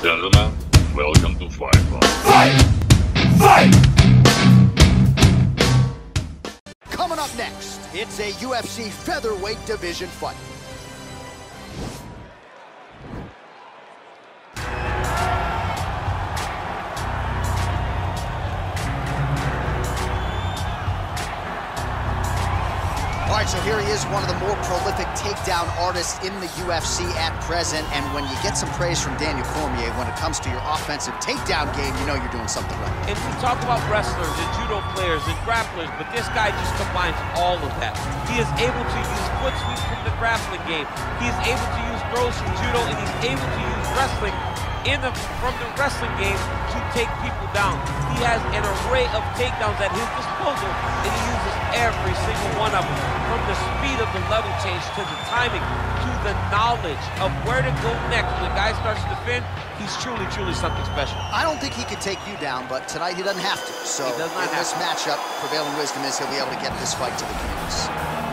Gentlemen, welcome to Fight Club. Fight! Fight! Coming up next, it's a UFC featherweight division fight. So here he is, one of the more prolific takedown artists in the UFC at present. And when you get some praise from Daniel Cormier when it comes to your offensive takedown game, you know you're doing something right. And we talk about wrestlers and judo players and grapplers, but this guy just combines all of that. He is able to use foot sweeps from the grappling game. He is able to use throws from judo, and he's able to use wrestling from the wrestling game to take people down. He has an array of takedowns at his disposal, and he uses every single one of them. From the speed of the level change to the timing to the knowledge of where to go next when the guy starts to defend, he's truly, truly something special. I don't think he could take you down, but tonight he doesn't have to. So in this matchup, prevailing wisdom is he'll be able to get this fight to the canvas.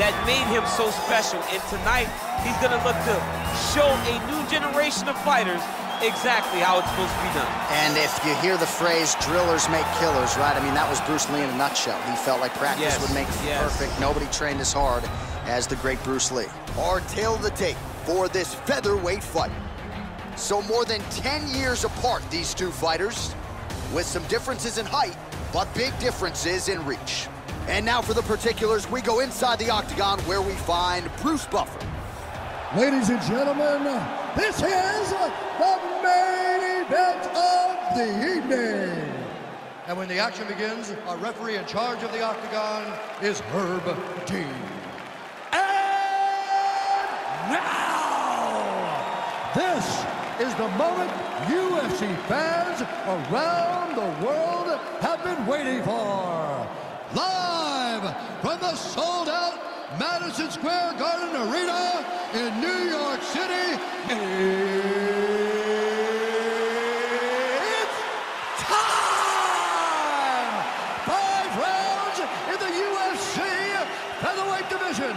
that made him so special. And tonight, he's gonna look to show a new generation of fighters exactly how it's supposed to be done. And if you hear the phrase, drillers make killers, right? I mean, that was Bruce Lee in a nutshell. He felt like practice would make perfect. Nobody trained as hard as the great Bruce Lee. Our tale of the tape for this featherweight fight. So more than 10 years apart, these two fighters, with some differences in height, but big differences in reach. And now for the particulars, we go inside the octagon where we find Bruce Buffer. Ladies and gentlemen, this is the main event of the evening. And when the action begins, our referee in charge of the octagon is Herb Dean. And now, this is the moment UFC fans around the world have been waiting for. Live from the sold-out Madison Square Garden Arena in New York City, it's time! 5 rounds in the UFC featherweight division.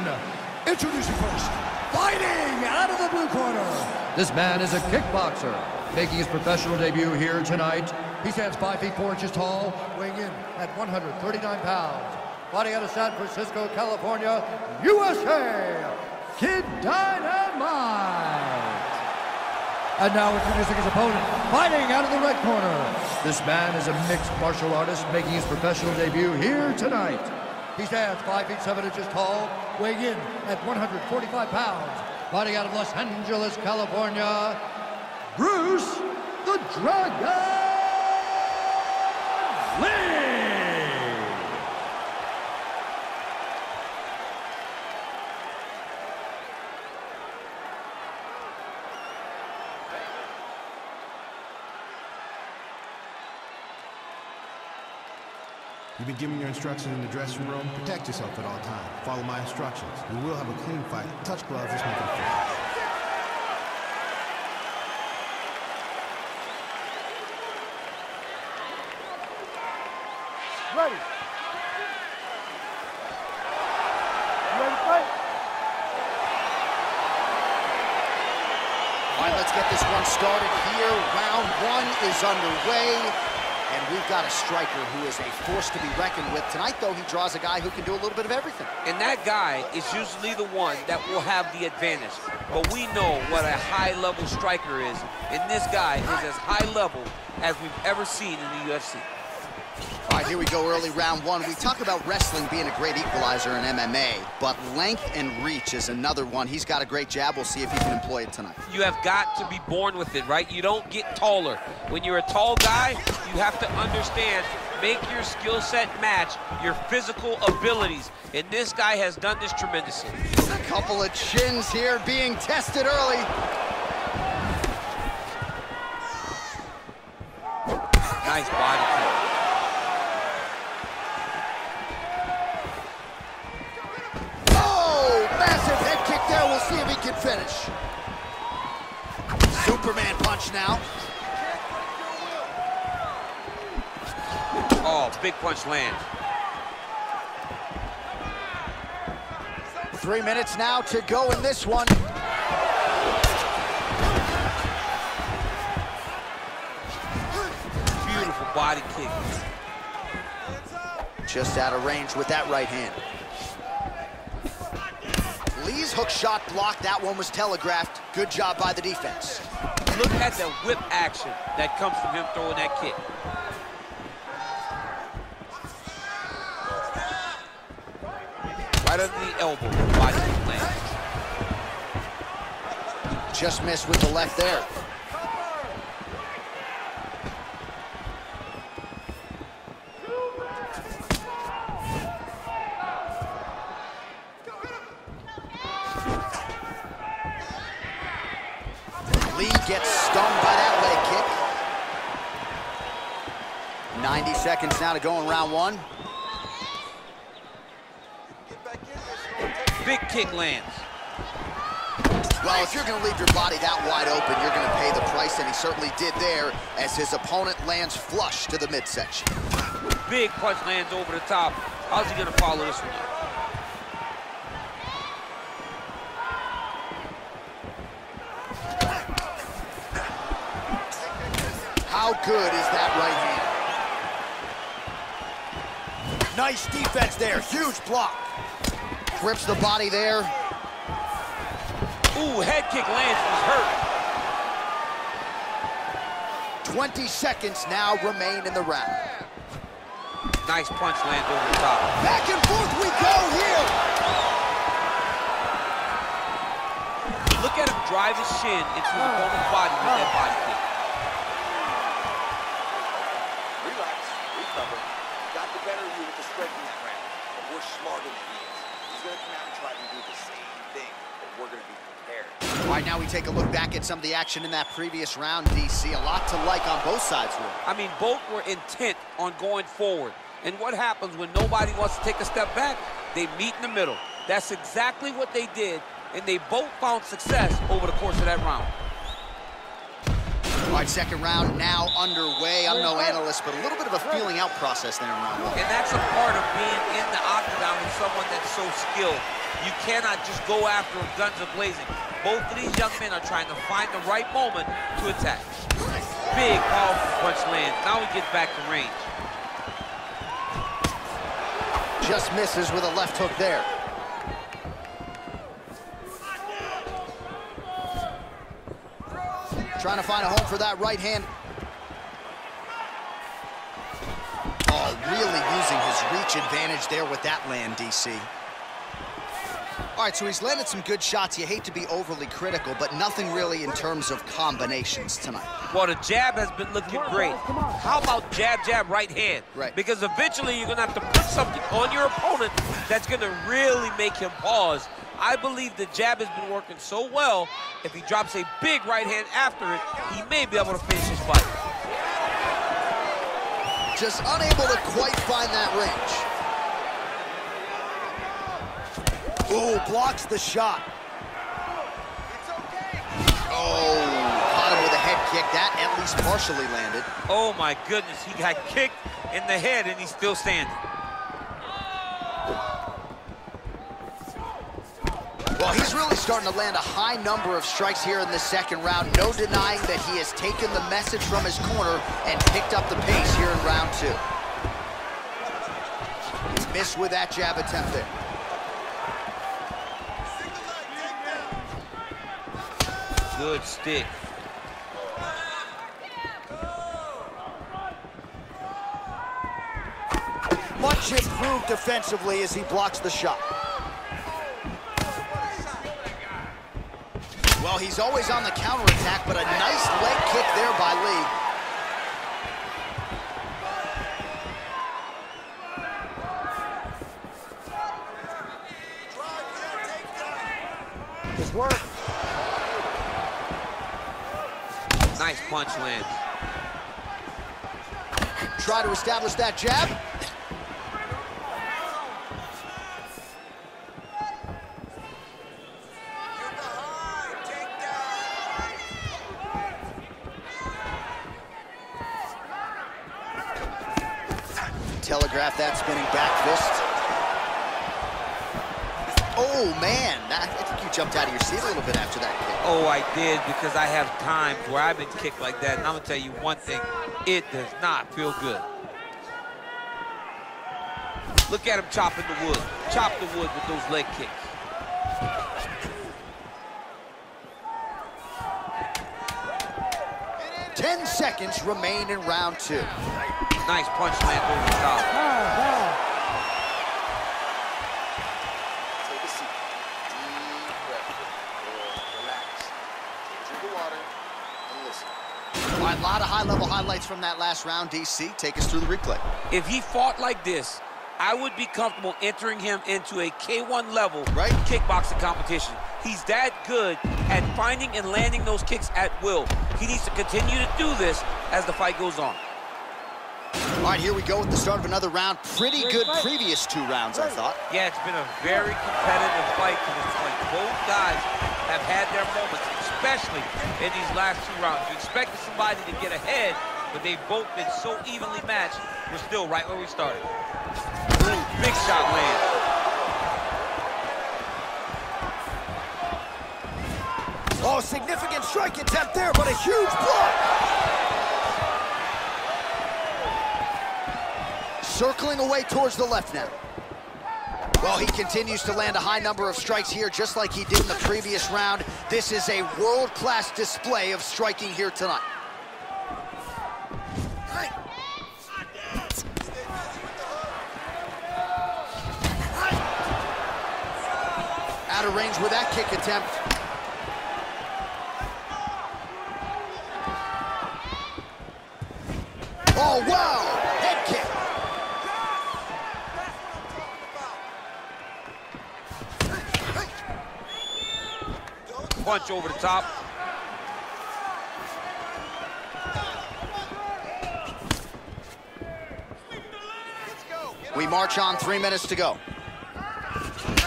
Introducing first, fighting out of the blue corner. This man is a kickboxer, making his professional debut here tonight. He stands 5 feet 4 inches tall, weighing in at 139 pounds. Fighting out of San Francisco, California, USA, Kid Dynamite. And now introducing his opponent, fighting out of the red corner. This man is a mixed martial artist making his professional debut here tonight. He stands 5 feet 7 inches tall, weighing in at 145 pounds. Fighting out of Los Angeles, California, Bruce the Dragon Lee. You've been giving your instructions in the dressing room. Protect yourself at all times. Follow my instructions. We will have a clean fight. Touch gloves, let's make it fair. Ready. You ready to fight? All right, let's get this one started here. Round 1 is underway. And we've got a striker who is a force to be reckoned with. Tonight, though, he draws a guy who can do a little bit of everything. And that guy is usually the one that will have the advantage. But we know what a high-level striker is. And this guy is as high-level as we've ever seen in the UFC. All right, here we go, early round 1. We talk about wrestling being a great equalizer in MMA, but length and reach is another one. He's got a great jab. We'll see if he can employ it tonight. You have got to be born with it, right? You don't get taller. When you're a tall guy, you have to understand, make your skill set match your physical abilities. And this guy has done this tremendously. A couple of chins here being tested early. Nice body kick. second finish. Superman punch now. Oh, big punch lands. 3 minutes now to go in this one. Beautiful body kick. Just out of range with that right hand. Lee's hook shot blocked. That one was telegraphed. Good job by the defense. Look at the whip action that comes from him throwing that kick. Right under the elbow. Body land. Just missed with the left there. Lee gets stung by that leg kick. 90 seconds now to go in round one. Big kick lands. Well, if you're going to leave your body that wide open, you're going to pay the price, and he certainly did there as his opponent lands flush to the midsection. Big punch lands over the top. How's he going to follow this one up? How good is that right hand? Nice defense there. Huge block. Grips the body there. Ooh, head kick lands, was hurt. 20 seconds now remain in the round. Nice punch lands over the top. Back and forth we go here. Look at him drive his shin into his opponent's body with that body kick. Relax, recover. Got the better of you with the striking that round, but we're smarter than you. He's going to come out and try to do the same thing, but we're going to be prepared. All right, now we take a look back at some of the action in that previous round, DC. A lot to like on both sides, Will. I mean, both were intent on going forward. And what happens when nobody wants to take a step back? They meet in the middle. That's exactly what they did, and they both found success over the course of that round. All right, second round now underway. I'm no analyst, but a little bit of a feeling out process there in round one. And that's a part of being in the octagon with someone that's so skilled. You cannot just go after them guns are blazing. Both of these young men are trying to find the right moment to attack. Big, powerful punch lands. Now he gets back to range. Just misses with a left hook there. Trying to find a home for that right hand. Oh, really using his reach advantage there with that land, DC. All right, so he's landed some good shots. You hate to be overly critical, but nothing really in terms of combinations tonight. Well, the jab has been looking great. How about jab, jab, right hand? Right. Because eventually you're gonna have to put something on your opponent that's gonna really make him pause. I believe the jab has been working so well, if he drops a big right hand after it, he may be able to finish his fight. Just unable to quite find that range. Ooh, blocks the shot. Oh, caught him with a head kick. That at least partially landed. Oh my goodness, he got kicked in the head and he's still standing. Well, he's really starting to land a high number of strikes here in the second round. No denying that he has taken the message from his corner and picked up the pace here in round two. Missed with that jab attempt there. Good stick. Much improved defensively as he blocks the shot. Well, he's always on the counterattack, but a nice leg kick there by Lee. His work. Nice punch lands. Try to establish that jab. telegraph that spinning back fist. Oh, man. I think you jumped out of your seat a little bit after that kick. Oh, I did, because I have times where I've been kicked like that. And I'm going to tell you one thing. It does not feel good. Look at him chopping the wood. Chop the wood with those leg kicks. Ten seconds remain in round two. Nice punch land over the top. Oh, wow. Take a seat. Deep breath. Relax. Drink the water and listen. All right, a lot of high-level highlights from that last round, DC. Take us through the replay. If he fought like this, I would be comfortable entering him into a K-1 level kickboxing competition. He's that good at finding and landing those kicks at will. He needs to continue to do this as the fight goes on. All right, here we go with the start of another round. Pretty good previous two rounds, I thought. Yeah, it's been a very competitive fight to this point. Both guys have had their moments, especially in these last two rounds. You expected somebody to get ahead, but they've both been so evenly matched. We're still right where we started. Big shot land. Oh, significant strike attempt there, but a huge block. Circling away towards the left now. Well, he continues to land a high number of strikes here, just like he did in the previous round. This is a world-class display of striking here tonight. Out of range with that kick attempt. Oh, wow! Head kick. Punch over the top. We march on, 3 minutes to go.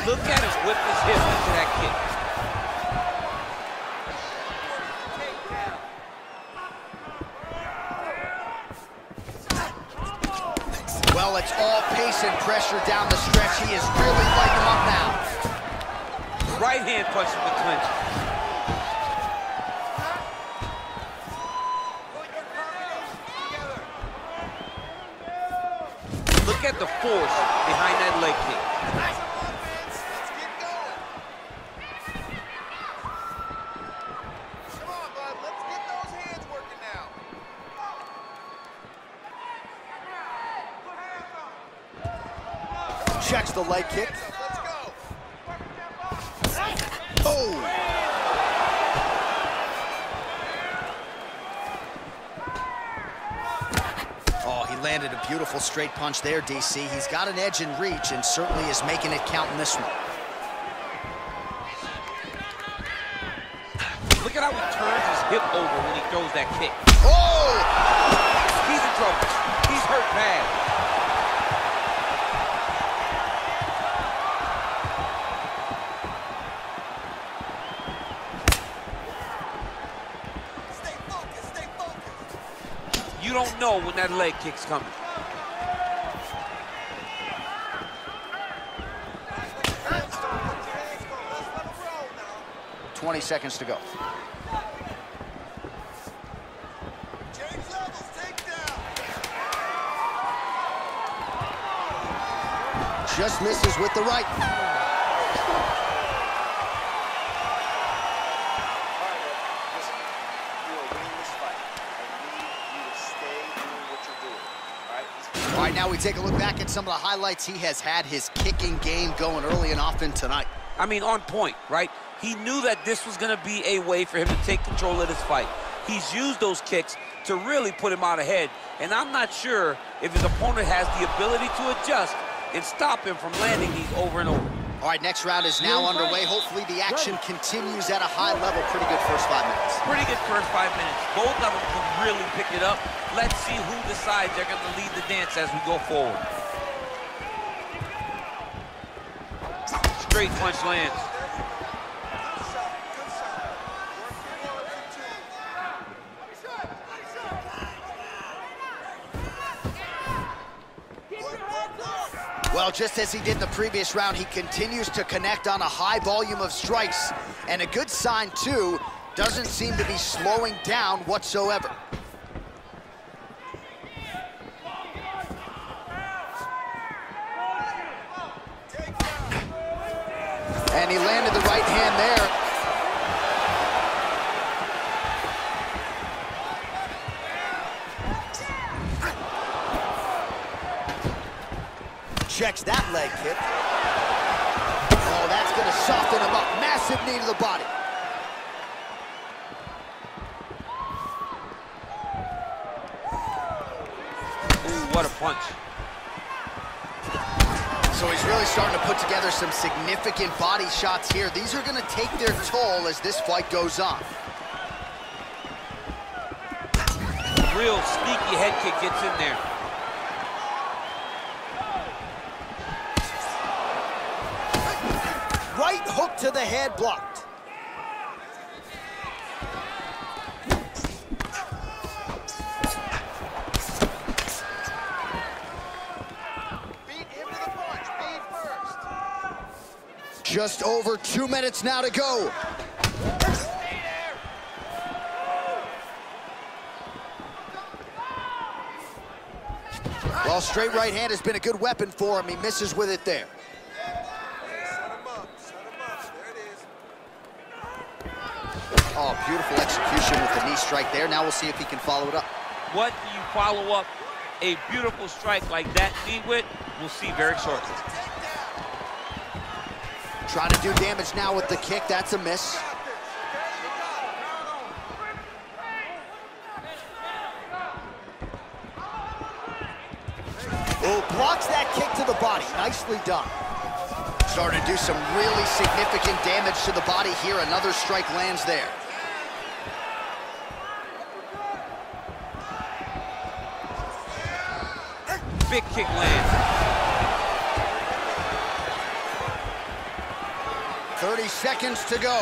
Look at him whip his hip into that kick. Well, it's all pace and pressure down the stretch. He is really lighting him up now. Right hand punch from the clinch. Look at the force behind that leg kick. Checks the leg kick. Let's go. Oh! Oh, he landed a beautiful straight punch there, DC. He's got an edge in reach and certainly is making it count in this one. Look at how he turns his hip over when he throws that kick. Oh! He's in trouble. He's hurt bad. You don't know when that leg kick's coming. Right. 20 seconds to go. James Levels, takedown. Just misses with the right. All right, now we take a look back at some of the highlights. He has had his kicking game going early and often tonight. I mean, on point, right? He knew that this was going to be a way for him to take control of this fight. He's used those kicks to really put him out ahead, and I'm not sure if his opponent has the ability to adjust and stop him from landing these over and over. All right, next round is now underway. Hopefully the action continues at a high level. Pretty good first 5 minutes. Pretty good first 5 minutes. Both of them can really pick it up. Let's see who decides they're gonna lead the dance as we go forward. Straight punch lands. Well, just as he did in the previous round, he continues to connect on a high volume of strikes. And a good sign, too, doesn't seem to be slowing down whatsoever. And he landed the right hand there. Checks that leg kick. Oh, that's gonna soften him up. Massive knee to the body. Ooh, what a punch. So he's really starting to put together some significant body shots here. These are going to take their toll as this fight goes on. Real sneaky head kick gets in there. Right hook to the head blocked. Just over 2 minutes now to go. Well, straight right hand has been a good weapon for him. He misses with it there. Oh, beautiful execution with the knee strike there. Now we'll see if he can follow it up. What do you follow up a beautiful strike like that knee with? We'll see very shortly. Trying to do damage now with the kick. That's a miss. Oh, blocks that kick to the body. Nicely done. Starting to do some really significant damage to the body here. Another strike lands there. Big kick lands. 30 seconds to go.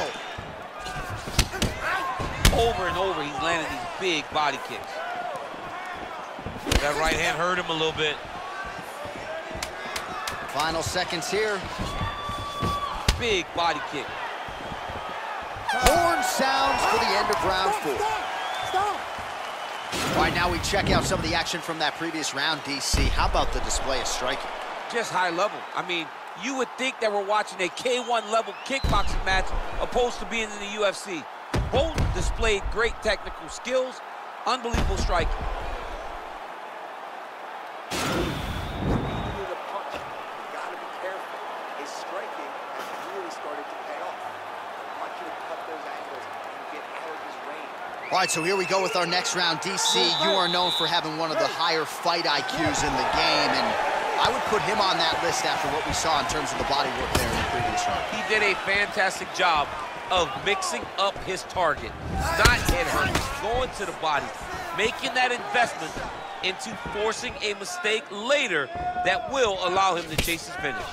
Over and over, he's landing these big body kicks. That right hand hurt him a little bit. Final seconds here. Big body kick. Horn sounds for the end of round four. Stop. All right, now we check out some of the action from that previous round, DC. How about the display of striking? Just high level. I mean, you would think that we're watching a K-1 level kickboxing match opposed to being in the UFC. Both displayed great technical skills, unbelievable striking. All right, so here we go with our next round. DC, you are known for having one of the higher fight IQs in the game, and I would put him on that list after what we saw in terms of the body work there in the previous round. He did a fantastic job of mixing up his target, not head hurting, going to the body, making that investment into forcing a mistake later that will allow him to chase his finish.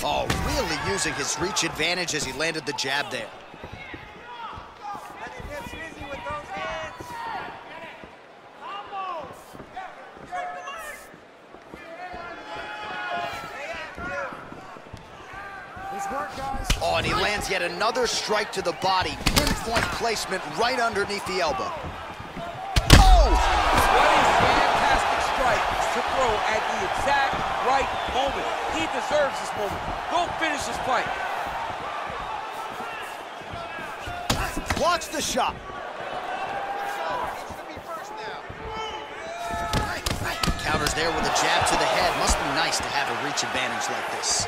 Oh, really using his reach advantage as he landed the jab there. Oh, and he lands yet another strike to the body. Pinpoint placement right underneath the elbow. Oh! What a fantastic strike to throw at the exact right moment. He deserves this moment. Go finish this fight. Blocks the shot. Counters there with a jab to the head. Must be nice to have a reach advantage like this.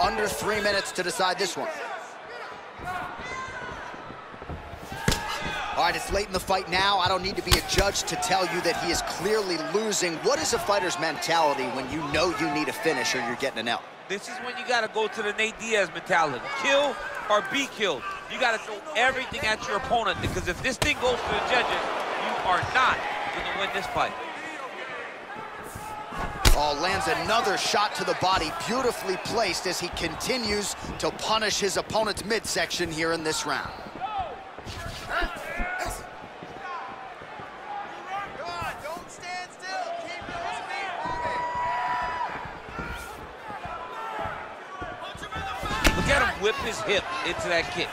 Under 3 minutes to decide this one. All right, it's late in the fight now. I don't need to be a judge to tell you that he is clearly losing. What is a fighter's mentality when you know you need a finish or you're getting an L? This is when you got to go to the Nate Diaz mentality. Kill or be killed. You got to throw everything at your opponent, because if this thing goes to the judges, you are not going to win this fight. Oh, lands another shot to the body, beautifully placed as he continues to punish his opponent's midsection here in this round. whip his hip into that kick.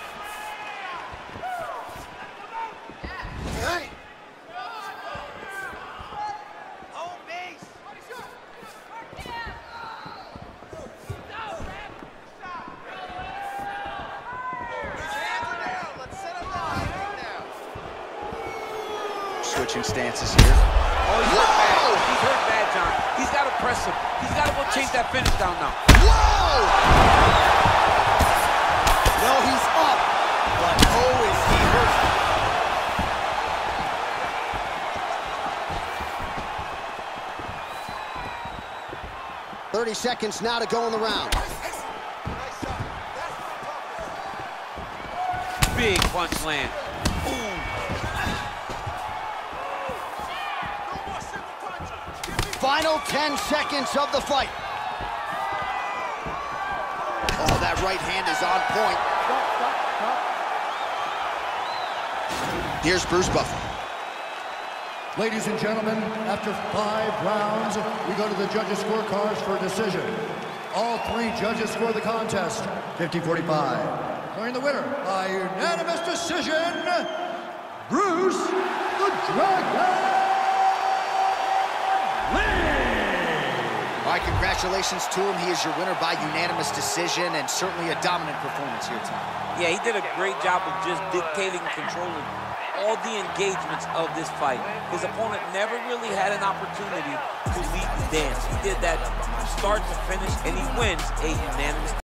Switching stances here. Oh, he's hurt bad. He's hurt bad, John. He's got to press him. He's got to go chase that finish down now. Whoa! Well, he's up, but oh, is he hurt. Him. 30 seconds now to go in the round. Big punch land. Final 10 seconds of the fight. Oh, that right hand is on point. Here's Bruce Buffer. Ladies and gentlemen, after 5 rounds, we go to the judges' scorecards for a decision. All 3 judges score the contest, 50-45. Declaring the winner by unanimous decision, Bruce the Dragon. All right, congratulations to him. He is your winner by unanimous decision, and certainly a dominant performance here tonight. Yeah, he did a great job of just dictating and controlling all the engagements of this fight. His opponent never really had an opportunity to lead the dance. He did that from start to finish, and he wins a unanimous decision.